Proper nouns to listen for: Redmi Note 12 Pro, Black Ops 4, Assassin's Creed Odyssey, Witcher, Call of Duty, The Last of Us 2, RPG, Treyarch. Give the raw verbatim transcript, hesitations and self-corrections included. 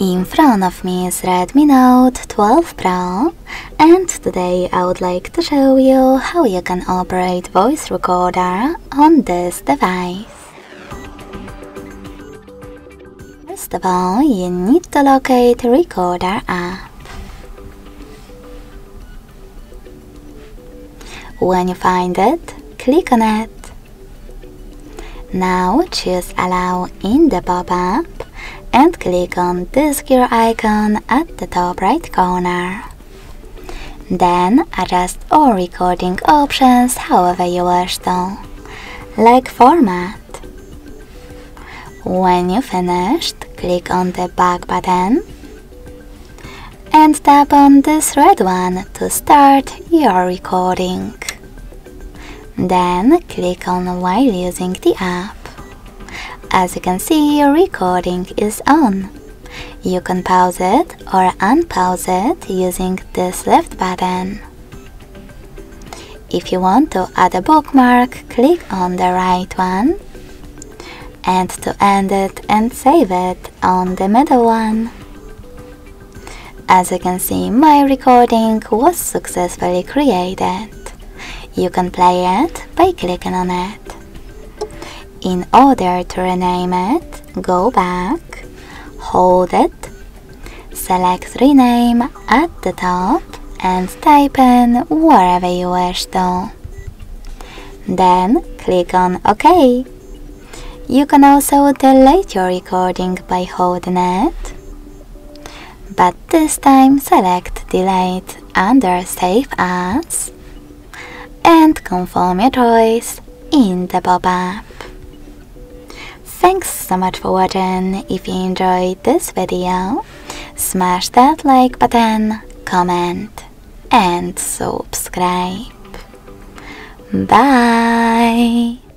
In front of me is Redmi Note twelve Pro, and today I would like to show you how you can operate voice recorder on this device. First of all, you need to locate Recorder app. When you find it, click on it. Now choose Allow in the pop-up and click on this gear icon at the top right corner. Then adjust all recording options however you wish to, like format. When you finished, click on the back button and tap on this red one to start your recording. Then click on while using the app. As you can see, your recording is on. You can pause it or unpause it using this left button. If you want to add a bookmark, click on the right one, and to end it and save it on the middle one. As you can see, my recording was successfully created. You can play it by clicking on it. In order to rename it, go back, hold it, select rename at the top and type in wherever you wish to. Then click on OK. You can also delete your recording by holding it, but this time select Delete under Save As and confirm your choice in the pop-up. Thanks so much for watching. If you enjoyed this video, smash that like button, comment and subscribe. Bye!